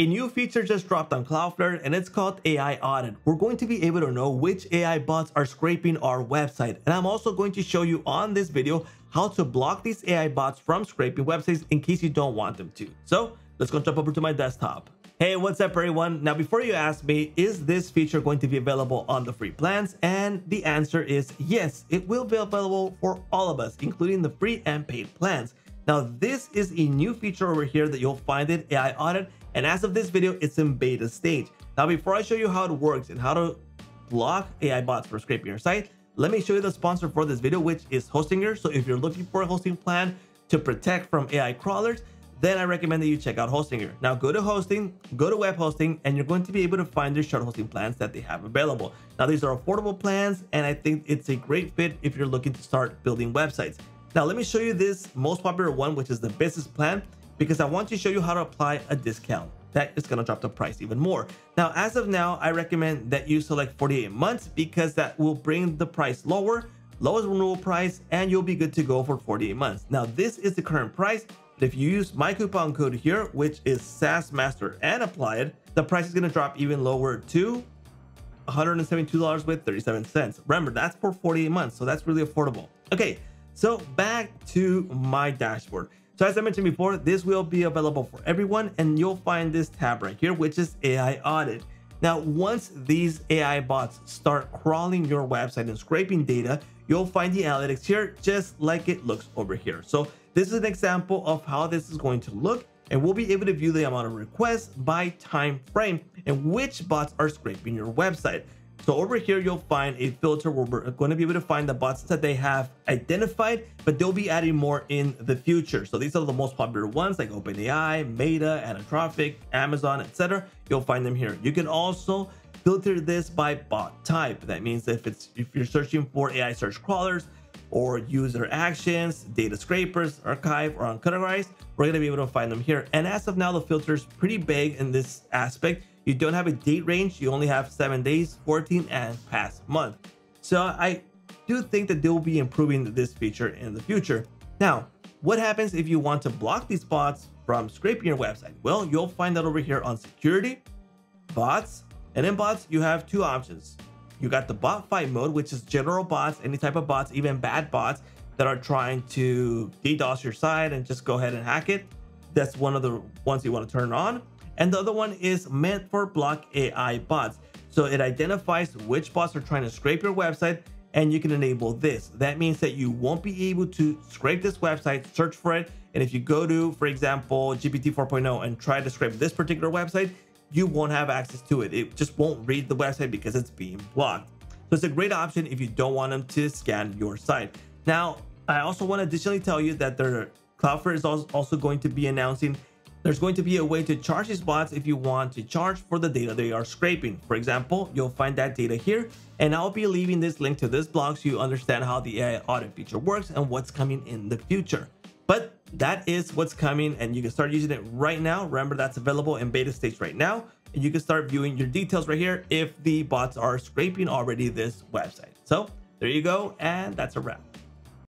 A new feature just dropped on Cloudflare and it's called AI Audit. We're going to be able to know which AI bots are scraping our website. And I'm also going to show you on this video how to block these AI bots from scraping websites in case you don't want them to. So let's go jump over to my desktop. Hey, what's up everyone? Now, before you ask me, is this feature going to be available on the free plans? And the answer is yes, it will be available for all of us, including the free and paid plans. Now, this is a new feature over here that you'll find in AI Audit. And as of this video, it's in beta stage. Now, before I show you how it works and how to block AI bots from scraping your site, let me show you the sponsor for this video, which is Hostinger. So if you're looking for a hosting plan to protect from AI crawlers, then I recommend that you check out Hostinger. Now go to hosting, go to web hosting, and you're going to be able to find their shared hosting plans that they have available. Now these are affordable plans, and I think it's a great fit if you're looking to start building websites. Now let me show you this most popular one, which is the business plan, because I want to show you how to apply a discount that is going to drop the price even more. Now, as of now, I recommend that you select 48 months because that will bring the price lower, lowest renewal price, and you'll be good to go for 48 months. Now, this is the current price, but if you use my coupon code here, which is SASMASTER, and apply it, the price is going to drop even lower to $172.37. Remember, that's for 48 months, so that's really affordable. Okay, so back to my dashboard. So as I mentioned before, this will be available for everyone, and you'll find this tab right here, which is AI Audit. Now, once these AI bots start crawling your website and scraping data, you'll find the analytics here, just like it looks over here. So this is an example of how this is going to look, and we'll be able to view the amount of requests by time frame and which bots are scraping your website. So over here, you'll find a filter where we're going to be able to find the bots that they have identified, but they'll be adding more in the future. So these are the most popular ones like OpenAI, Meta, Anthropic, Amazon, etc. You'll find them here. You can also filter this by bot type. That means if you're searching for AI search crawlers or user actions, data scrapers, archive, or uncategorized, we're going to be able to find them here. And as of now, the filter is pretty big in this aspect. You don't have a date range. You only have 7 days, 14, and past month. So I do think that they will be improving this feature in the future. Now, what happens if you want to block these bots from scraping your website? Well, you'll find that over here on security, bots, and in bots, you have two options. You got the bot fight mode, which is general bots, any type of bots, even bad bots that are trying to DDoS your site and just go ahead and hack it. That's one of the ones you want to turn on. And the other one is meant for block AI bots. So it identifies which bots are trying to scrape your website, and you can enable this. That means that you won't be able to scrape this website, search for it. And if you go to, for example, GPT 4.0 and try to scrape this particular website, you won't have access to it. It just won't read the website because it's being blocked. So it's a great option if you don't want them to scan your site. Now, I also want to additionally tell you that Cloudflare is also going to be announcing there's going to be a way to charge these bots if you want to charge for the data they are scraping. For example, you'll find that data here, and I'll be leaving this link to this blog so you understand how the AI Audit feature works and what's coming in the future. But that is what's coming, and you can start using it right now. Remember, that's available in beta stage right now, and you can start viewing your details right here if the bots are scraping already this website. So there you go, and that's a wrap.